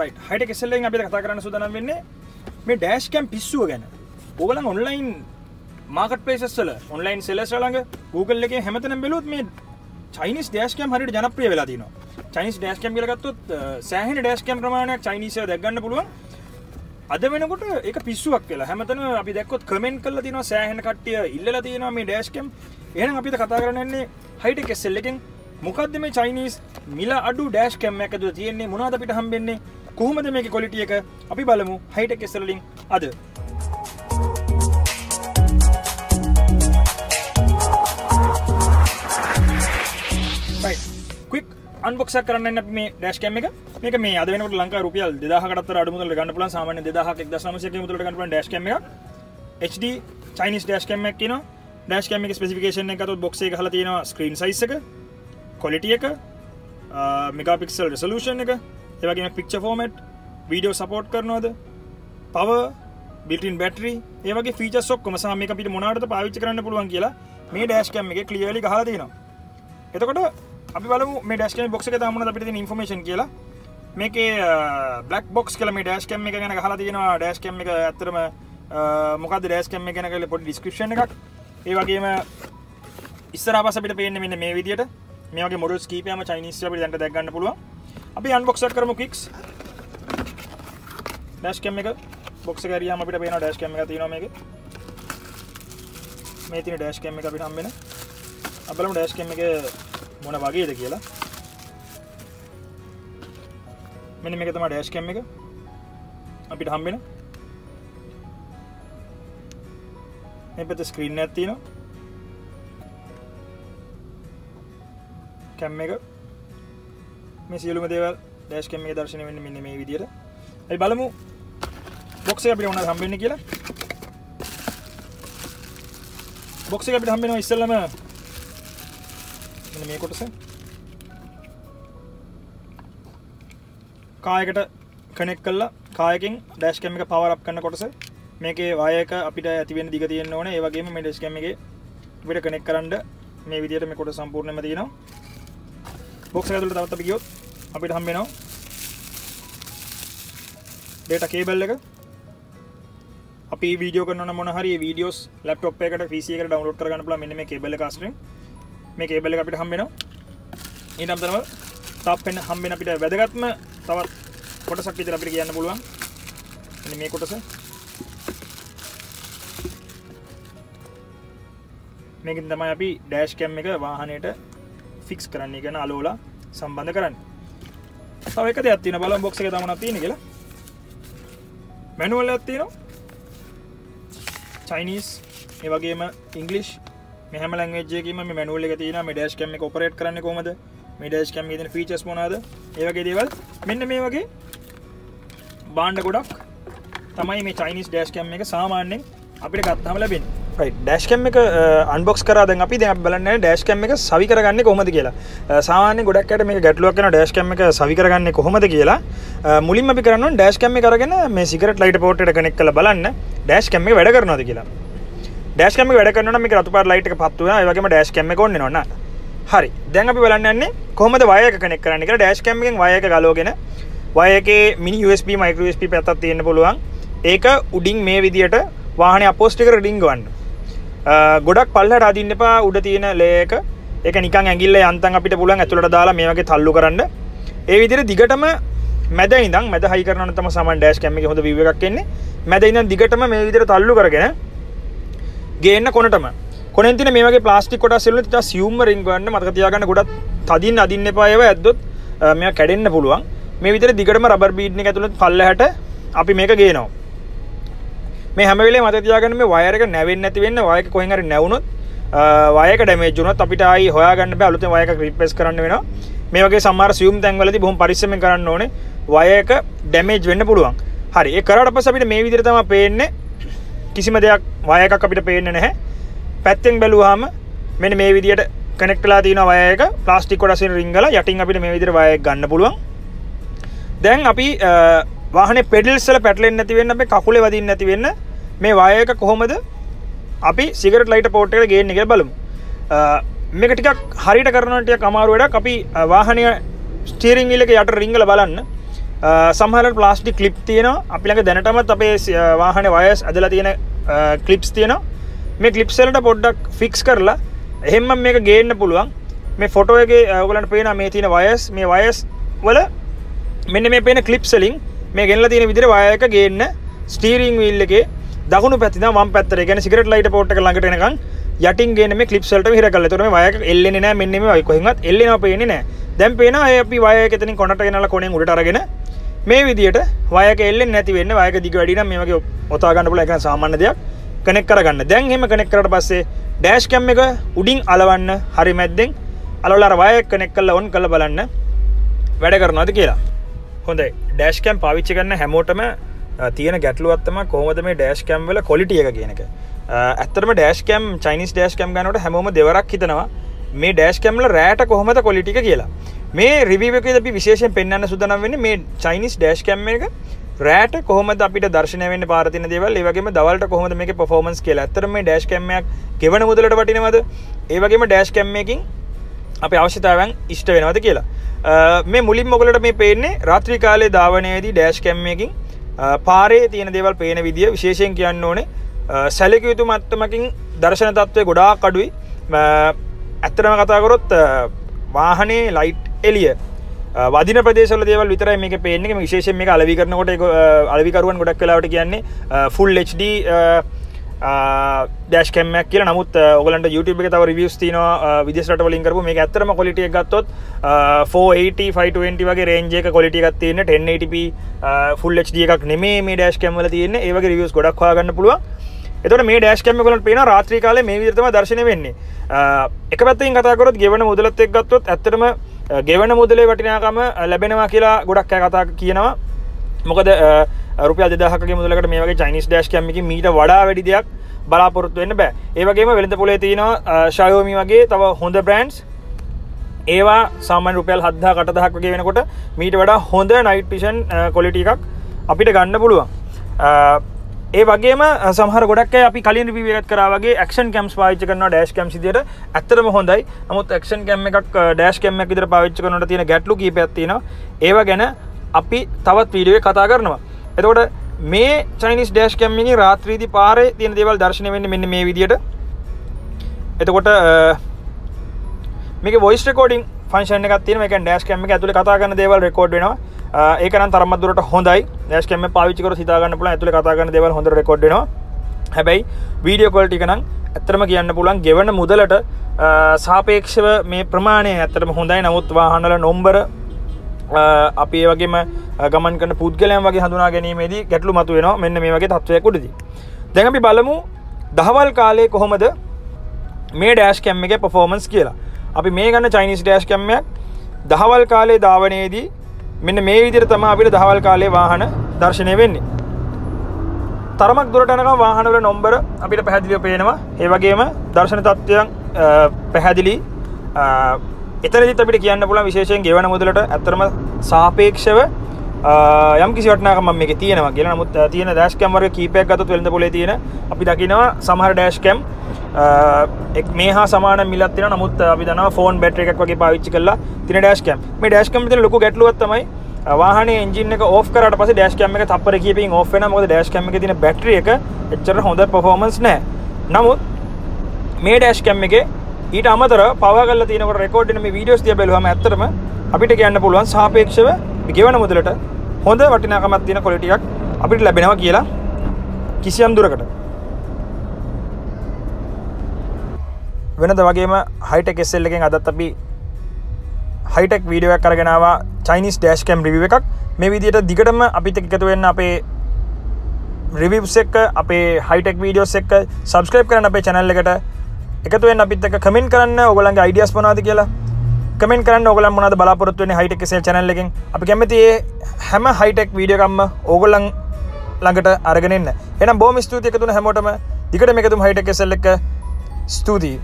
right high-tech SL එකෙන් අපි අද කතා කරන්න සූදානම් වෙන්නේ මේ ඩෑෂ් කැම් පිස්සුව ගැන. ඕගොල්ලන් online marketplaces වල online sellers ළඟ Google එකේ හැමතැනම බැලුවොත් මේ Chinese dash cam හරියට ජනප්‍රිය වෙලා තිනවා. Chinese dash cam කියලා ගත්තොත් සෑහෙන dash cam ප්‍රමාණයක් Chinese ඒවා දැක් ගන්න පුළුවන්. අද වෙනකොට ඒක පිස්සුවක් කියලා හැමතැනම අපි දැක්කොත් comment කරලා තිනවා සෑහෙන කට්ටිය ඉල්ලලා තිනවා මේ dash cam. එහෙනම් අපි අද කතා කරන්න යන්නේ high-tech SL එකෙන් මොකද්ද මේ Chinese මිල අඩු dash cam එකක් ඇතුළේ තියෙන්නේ මොනවද අපිට හම්බෙන්නේ කොහොමද මේකේ quality එක අපි බලමු high tech SL වලින් අද right quick unbox එක කරන්න යන්නේ අපි මේ dash cam එක මේක මේ අද වෙනකොට ලංකාවේ රුපියල් 2000 කටත් අතර අඩු මුදලට ගන්න පුළුවන් සාමාන්‍ය 2000ක් 1900ක මුදලට ගන්න පුළුවන් dash cam එක HD Chinese dash cam එකක් කියනවා dash cam එකේ specification එක ගත්තොත් box එක ගහලා තියෙනවා screen size එක quality එක megapixel resolution එක ඒ වගේම picture format video support කරනවද power built-in battery ඒ වගේ features ඔක්කොම සහ මේක අපිට මොනවටද පාවිච්චි කරන්න පුළුවන් කියලා මේ dash cam එකේ clearly ගහලා තියෙනවා එතකොට අපි බලමු මේ dash cam box එකේ තාම මොනවද අපිට තියෙන information කියලා මේකේ black box කියලා මේ dash cam එක ගැන ගහලා තියෙනවා dash cam එක ඇත්තටම මොකද්ද dash cam එක ගැන කියලා පොඩි description එකක් ඒ වගේම ඉස්සරහා පස්ස අපිට පේන්නේ මෙන්න මේ විදියට මේ වගේ models කීපයක්ම Chinese අපිට දැන් දැක් ගන්න පුළුවන්. අපි unbox එක කරමු quick. dash cam එක box එක හරියම අපිට පේනවා dash cam එක තියෙනවා මේකේ. මේ තියෙන dash cam එක අපිට හම්බ වෙන. අපි බලමු dash cam එක මොන වගේද කියලා. මෙන්න මේක තමයි dash cam එක. අපිට හම්බ වෙන. මේ පැත්තේ screen එකක් තියෙනවා. කැම් එක මේ සියලුම දේවල් ඩෑෂ් කැම් එකේ දැర్శණය වෙන්නේ මෙන්න මේ විදියට. අපි බලමු බොක්ස් එක අපිට මොනවද හම්බෙන්නේ කියලා. බොක්ස් එක අපිට හම්බෙනවා ඉස්සෙල්ලාම මෙන්න මේ කොටස. කායකට කනෙක්ට් කරලා කායකින් ඩෑෂ් කැම් එක පවර් අප් කරන කොටස. මේකේ වයර් එක අපිට ඇති වෙන්න දිග තියෙන්න ඕනේ. ඒ වගේම මේ ඩෑෂ් කැම් එකේ අපිට කනෙක්ට් කරන්න මේ විදියට මේ කොටස සම්පූර්ණයෙන්ම තියෙනවා. Box එක ඇතුළේ තවත් අපි ගියොත් අපිට හම්බ වෙනවා data cable එක. අපි වීඩියෝ කරනවා නම් මොන හරි මේ වීඩියෝස් ලැප්ටොප් එකකට PC එකකට ඩවුන්ලෝඩ් කරගන්න පුළුවන් මෙන්න මේ cable එක අස්රින්. මේ cable එක අපිට හම්බ වෙනවා. ඊට අමතරව තාප් වෙන හම්බ වෙන අපිට වැදගත්ම තවත් කොටසක් විතර අපිට කියන්න පුළුවන්. මෙන්න මේ කොටස. මේකෙන් තමයි අපි dash cam එක වාහනයට fix කරන්න කියන අලෝලා සම්බන්ධ කරන්න. තව එක දෙයක් තියෙනවා බලමු box එකේ තව මොනවද තියෙන්නේ කියලා. manual එකක් තියෙනවා. Chinese, ඒ වගේම English මේ හැම language එකකින්ම මේ manual එක තියෙනවා. මේ dash cam එක operate කරන්නේ කොහොමද? මේ dash cam එකේ තියෙන features මොනවාද? ඒ වගේ දේවල්. මෙන්න මේ වගේ බාණ්ඩ ගොඩක් තමයි මේ Chinese dash cam එක සාමාන්‍යයෙන් අපිට ගත්තාම ලැබෙන්නේ. right dash cam එක unbox කරා දැන් අපි බලන්න යන්නේ dash cam එක සවි කරගන්නේ කොහොමද කියලා සාමාන්‍යයෙන් ගොඩක් අයට මේක ගැටලුවක් වෙනවා dash cam එක සවි කරගන්නේ කොහොමද කියලා මුලින්ම අපි කරන්න ඕනේ dash cam එක අරගෙන මේ cigarette light port එකට connect කරලා බලන්න dash cam එක වැඩ කරනවද කියලා dash cam එක වැඩ කරනවා නම් මේක රතු පාට light එක පත් වෙනවා ඒ වගේම dash cam එක on වෙනවා නා හරි දැන් අපි බලන්න යන්නේ කොහොමද wire එක connect කරන්නේ කියලා dash cam එකෙන් wire එක ගලවගෙන wire එකේ mini USB micro USB පැත්තක් තියෙන්න පුළුවන් ඒක උඩින් මේ විදියට වාහනේ අපෝස්ට් එකට රිඩින් ගවන්න ගොඩක් පල්ලට අදින්න එපා උඩ තියෙන ලේ එක ඒක නිකන් ඇඟිල්ල යන්තම් අපිට පුළුවන් ඇතුළට දාලා මේ වගේ තල්ලු කරන්න. ඒ විදිහට දිගටම මැද ඉඳන් මැද හයි කරනවා නම් තමයි සාමාන්‍ය ඩෑෂ් කැම් එකේ හොඳ view එකක් එන්නේ. මැද ඉඳන් දිගටම මේ විදිහට තල්ලු කරගෙන ගේන්න කොනටම. කොනෙන් තියෙන මේ වගේ ප්ලාස්ටික් කොටස් වලින් ඉතින් සියුම්ම රින් ගන්න මතක තියාගන්න ගොඩක් තදින් අදින්න එපා ඒවා ඇද්දොත් මේවා කැඩෙන්න පුළුවන්. මේ විදිහට දිගටම රබර් බීඩ් එක ඇතුළේ පල්ලහැට අපි මේක ගේනවා. මේ හැම වෙලේම මතක තියාගන්න මේ වයර් එක නැවෙන්නේ නැති වෙන්න වයර් එක කොහෙන් හරි නැවුනොත් වයර් එක ඩැමේජ් වුණොත් අපිට ආයි හොයාගන්න බෑ අලුතෙන් වයර් එකක් රිප්ලේස් කරන්න වෙනවා මේ වගේ සමහර සියුම් තැන්වලදී බොහොම පරිස්සමෙන් කරන්න ඕනේ වයර් එක ඩැමේජ් වෙන්න පුළුවන් හරි ඒක කරාට පස්සේ අපිට මේ විදිහට තමයි පේන්නේ කිසිම දෙයක් වයර් එකක් අපිට පේන්නේ නැහැ පැත්තෙන් බැලුවාම මෙන්න මේ විදිහට කනෙක්ට් වෙලා තියෙන වයර් එක ප්ලාස්ටික් කොටස් වලින් රිංගලා යටින් අපිට මේ විදිහට වයර් එක ගන්න පුළුවන් දැන් අපි වාහනේ පෙඩල්ස් වල පැටලෙන්නේ නැති වෙන්න අපි කකුලේ වදින්නේ නැති වෙන්න මේ වයර් එක කොහොමද අපි සිගරට් ලයිටර් පෝට් එකට ගේන්නේ කියලා බලමු. මේක ටිකක් හරියට කරනවා නම් ටිකක් අමාරු වැඩක්. අපි වාහනේ ස්ටියරින් වීල් එක යට රිංගල බලන්න. සමහරවල් ප්ලාස්ටික් ක්ලිප් තියෙනවා. අපි ළඟ දැනටමත් අපේ වාහනේ වයර්ස් ඇදලා තියෙන ක්ලිප්ස් තියෙනවා. මේ ක්ලිප්ස් වලට පොඩ්ඩක් ෆික්ස් කරලා එහෙම මම මේක ගේන්න පුළුවන්. මේ ෆොටෝ එකේ ඔයගලන්ට පේනවා මේ තියෙන වයර්ස්. මේ වයර්ස් වල මෙන්න මේ පේන ක්ලිප්ස් වලින් මේ ගෙනලා තියෙන විදිහට වයර් එක ගේන්න ස්ටියරින් වීල් එකේ දකුණු පැත්තේ නම් වම් පැත්තට. ඒ කියන්නේ සිගරට් ලයිට් පෝට් එක ළඟට එනකන් යටින් ගේන්න මේ ක්ලිප්ස් වලට විහිර කරලා. ඒතකොට මේ වයර් එක එල්ලෙන්නේ නැහැ. මෙන්න මේ කොහෙන්වත් එල්ලෙනවා පේන්නේ නැහැ. දැන් පේනවා ඒ අපි වයර් එක එතනින් කොනට ගෙනලා කොණෙන් උඩට අරගෙන මේ විදිහට වයර් එක එල්ලෙන්නේ නැති වෙන්න වයර් එක දිග වැඩි නම් මේ වගේ ඔතා ගන්න පුළුවන්. ඒක නම් සාමාන්‍ය දෙයක්. කනෙක්ට් කරගන්න. දැන් එහෙම කනෙක්ට් කරලා පස්සේ ඩෑෂ් කැම් එක උඩින් අලවන්න හරි මැද්දෙන් අලවලා අර වයර් එක කනෙක්ට් කරලා ඔන් කරලා බලන්න වැඩ කරනවද කියලා. හොඳයි. ඩෑෂ් කැම් පාවිච්චි කරන හැමෝටම තියෙන ගැටලුවක් තමයි කොහොමද මේ ඩෑෂ් කැම් වල ක්වොලිටි එක කියන එක. ඇත්තටම dash cam Chinese dash cam ගන්නකොට හැමෝම දෙවරක් හිතනවා මේ ඩෑෂ් කැම් වල රෑට කොහොමද ක්වොලිටි එක කියලා. මේ රිවිව් එකේදී අපි විශේෂයෙන් පෙන්වන්න සූදානම් වෙන්නේ මේ චයිනීස් ඩෑෂ් කැම් එක රෑට කොහොමද අපිට දර්ශනය වෙන්නේ පාර තියෙන දේවල්, ඒ වගේම දවල්ට කොහොමද මේකේ performance කියලා. ඇත්තටම මේ ඩෑෂ් කැම් එකක් ගෙවන මුදලට වටිනවද? ඒ වගේම ඩෑෂ් කැම් එකකින් අපේ අවශ්‍යතාවයන් ඉෂ්ට වෙනවද කියලා. මේ මුලින්ම ඔයගලට මේ පේන්නේ රාත්‍රී කාලයේ ධාවනයේදී ඩෑෂ් කැම් එකකින් පාරේ තියෙන දේවල් පේන විදිය. විශේෂයෙන් කියන්න ඕනේ සැලකිය යුතු මට්ටමකින් දර්ශන තත්ත්වය ගොඩාක් අඩුයි. ඇත්තටම කතා කරොත් වාහනේ ලයිට් එළිය වදින ප්‍රදේශවල දේවල් විතරයි මේකේ පේන්නේ. මේ විශේෂයෙන් මේක අලෙවි කරනකොට ඒක අලෙවිකරුවන් ගොඩක් වෙලාවට කියන්නේ full HD dash cam එකක් කියලා. නමුත් ඔයගලන්ට YouTube එකේ තව reviews තියෙනවා විදේශ රටවලින් කරපු. මේක ඇත්තටම quality එක ගත්තොත් 480 520 වගේ range එක quality එකක් තියෙන 1080p full HD එකක් නෙමෙයි මේ dash cam වල තියෙන්නේ. ඒ වගේ reviews ගොඩක් හොයාගන්න පුළුවන්. එතකොට මේ dash cam එක ඔයගලන්ට පේනවා රාත්‍රී කාලේ මේ විදිහට තමයි දර්ශනය වෙන්නේ. එක පැත්තකින් කතා කරොත් ගෙවන මුදලත් එක්ක ගත්තොත් ඇත්තටම ගෙවන මුදලේ වටිනාකම ලැබෙනවා කියලා ගොඩක් අය කතා කියනවා. මොකද රුපියල් 2000කගේ මුදලකට මේ වගේ චයිනීස් ඩෑෂ් කැම් එකකින් මීට වඩා වැඩි දෙයක් බලාපොරොත්තු වෙන්න බෑ. ඒ වගේම වෙළඳ පොලේ තියෙනවා Xiaomi වගේ තව හොඳ බ්‍රෑන්ඩ්ස්. ඒවා සාමාන්‍ය රුපියල් 7000 8000ක් වගේ වෙනකොට මීට වඩා හොඳ night vision quality එකක් අපිට ගන්න පුළුවන්. ඒ වගේම සමහර ගොඩක් අය අපි කලින් රිවිව් එකත් කරා වගේ ඇක්ෂන් කැම්ස් පාවිච්චි කරනවා ඩෑෂ් කැම්ස් විදියට. ඇත්තටම හොඳයි. නමුත් ඇක්ෂන් කැම් එකක් ඩෑෂ් කැම් එකක් විදියට පාවිච්චි කරනකොට තියෙන ගැටලු කීපයක් තියෙනවා. ඒවා ගැන අපි තවත් වීඩියෝ එකක් කතා කරනවා. එතකොට මේ චයිනීස් ඩෑෂ් කැම් එකේ රාත්‍රීදී පාරේ තියෙන දේවල් දැర్శණය වෙන්නේ මෙන්න මේ විදියට. එතකොට මේකේ වොයිස් රෙකෝඩින් ෆන්ක්ෂන් එකක් තියෙනවා. ඒ කියන්නේ ඩෑෂ් කැම් එකේ ඇතුලේ කතා කරන දේවල් රෙකෝඩ් වෙනවා. ඒක නම් තරමක් දුරට හොඳයි. ඩෑෂ් කැම් එක පාවිච්චි කරලා හිතා ගන්න පුළුවන් ඇතුලේ කතා කරන දේවල් හොඳට රෙකෝඩ් වෙනවා. හැබැයි වීඩියෝ ක්වොලිටි එක නම් ඇත්තටම කියන්න පුළුවන් ගෙවන මුදලට සාපේක්ෂව මේ ප්‍රමාණය ඇත්තටම හොඳයි. නමුත් වාහනවල නම්බර අපි ඒ වගේම ගමන් කරන පුද්ගලයන් වගේ හඳුනා ගැනීමේදී ගැටලු මතුවෙනවා මෙන්න මේ වගේ තත්ත්වයක් උඩදී. දැන් අපි බලමු දහවල් කාලේ කොහොමද මේ ඩෑෂ් කැම් එකේ performance කියලා. අපි මේ ගන්න චයිනීස් ඩෑෂ් කැම් එකක් දහවල් කාලේ ධාවනයේදී මෙන්න මේ විදිහට තමයි අපිට දහවල් කාලේ වාහන දැర్శණය වෙන්නේ. තරමක් දුරට යනකම් වාහනවල නම්බර අපිට පැහැදිලිව පේනවා. ඒ වගේම දැర్శන තත්ත්වයන් පැහැදිලි. එතනදිත් අපිට කියන්න පුළුවන් විශේෂයෙන් ගෙවන මුදලට අත්‍තරම සාපේක්ෂව යම් කිසි වටිනාකමක් මේකේ තියෙනවා කියලා. නමුත් තියෙන ඩෑෂ් කැම් වර්ග කීපයක් ගත්තොත් වෙළඳ පොලේ තියෙන අපි දකිනවා සමහර ඩෑෂ් කැම් මේ හා සමාන මිලක් තියෙනවා. නමුත් අපි දන්නවා ෆෝන් බැටරි එකක් වගේ පාවිච්චි කරලා තියෙන ඩෑෂ් කැම්. මේ ඩෑෂ් කැම් වල ලොකු ගැටලුවක් තමයි වාහනේ එන්ජින් එක ඕෆ් කරාට පස්සේ ඩෑෂ් කැම් එක තප්පර කිහිපකින් ඕෆ් වෙනවා. මොකද ඩෑෂ් කැම් එකේ තියෙන බැටරි එක එච්චර හොඳ පර්ෆෝමන්ස් නැහැ. නමුත් මේ ඩෑෂ් කැම් එකේ ඊට අමතරව පවර් කරලා තියෙනකොට රෙකෝඩ් වෙන මේ වීඩියෝස් දිහා බැලුවාම ඇත්තටම අපිට කියන්න පුළුවන් සාපේක්ෂව ගෙවන මුදලට හොඳ වටිනාකමක් තියෙන ක්වොලිටි එකක් අපිට ලැබෙනවා කියලා කිසියම් දුරකට. වෙනද වගේම හයිටෙක් SL එකෙන් අදත් අපි හයිටෙක් වීඩියෝ එකක් අරගෙන ආවා චයිනීස් ඩෑෂ් කැම් රිවිව් එකක්. මේ විදිහට දිගටම අපිත් එක්ක එකතු වෙන්න අපේ රිවිව්ස් එක්ක අපේ හයිටෙක් වීඩියෝස් එක්ක subscribe කරන්න අපේ channel එකට. එකතු වෙන්න අපිත් එක්ක comment කරන්න ඔයගලන්ගේ ideas මොනවද කියලා. comment කරන්න ඔයගලන් මොනවද බලාපොරොත්තු වෙන්නේ හයිටෙක් SL channel එකෙන්. අපි කැමති මේ හැම හයිටෙක් වීඩියෝ එකක්ම ඔයගලන් ළඟට අරගෙන එන්න. එහෙනම් බොහොම ස්තුතියි එකතුන හැමෝටම. දිගටම එකතුම හයිටෙක් SL එක ස්තුතියි.